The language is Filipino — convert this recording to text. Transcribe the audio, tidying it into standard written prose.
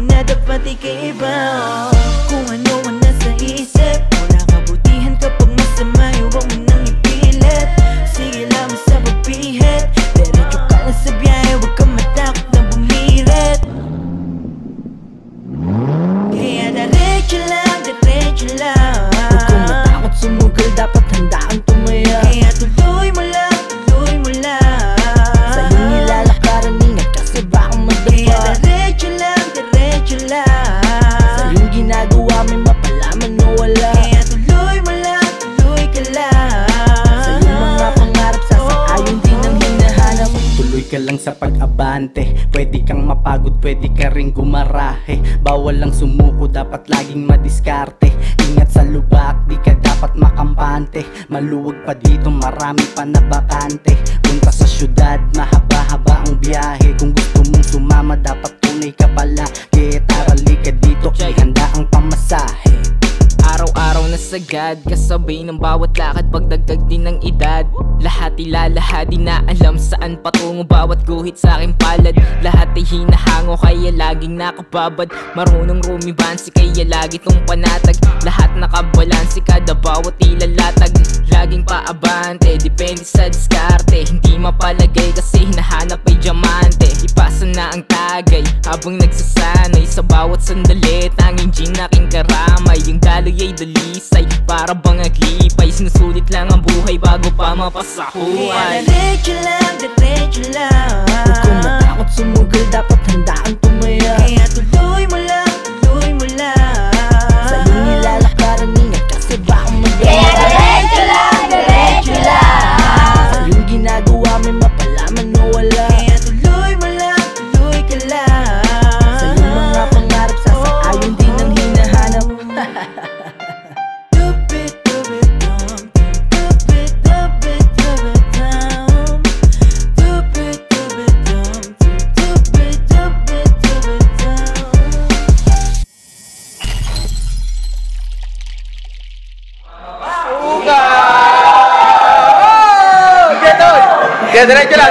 na dapat ikaiba. Kung ano ang nasa isip o nakabutihan, kapag masama yung huwag mo nang ipilit. Sige lang sa pagpihit, diretso ka lang sa biyahe, huwag kang matakot na bumirit. Kaya diretso lang, diretso lang, huwag kang matakot sumugal, dapat handa ang tumaya. Kaya tuloy mo lang, ka lang sa pag-abante. Pwede kang mapagod, pwede ka rin gumarahe. Bawal lang sumuko, dapat laging madiskarte. Ingat sa lubak, di ka dapat makampante. Maluwag pa dito, marami pa na bakante. Punta sa syudad, mahaba-haba ang biyahe. Kung gusto mong sumama, dapat tunay ka pala. Kahit arali ka dito, ihanda ang pamasahe. Araw-araw na sagad, kasabay ng bawat lakad, pagdagdag din ng edad. Lahat ilalahad, di na alam saan patungo, bawat guhit sa aking palad. Lahat ay hinahango, kaya laging nakababad. Marunong rumibansi, kaya lagi tong panatag. Lahat nakabalansi, kada bawat ilalatag. Laging paabante, depende sa diskarte. Hindi mapalagay, kasi hinahanap ay diamante. Ipasa na ang tagay, habang nagsasanay. Sa bawat sandali, tanging gin aking karamay. Yung daloy ay dalisay, para bang aglipay. Sinusulit lang ang buhay bago pa mapasakuan. Kaya diretso lang, diretso lang, huwag kang matakot sumugal, dapat handa ang tumaya. Kaya tuloy mo lang, tuloy mo lang, sa iyong nilalakaran, ingat kasi baka magdala. Kaya diretso lang, diretso lang, sa iyong ginagawa may mapalaman o wala. Kaya tuloy mo lang, tuloy ka lang, sa iyong mga pangarap sasaayon din ang hinahanap. Kaya diretso lang.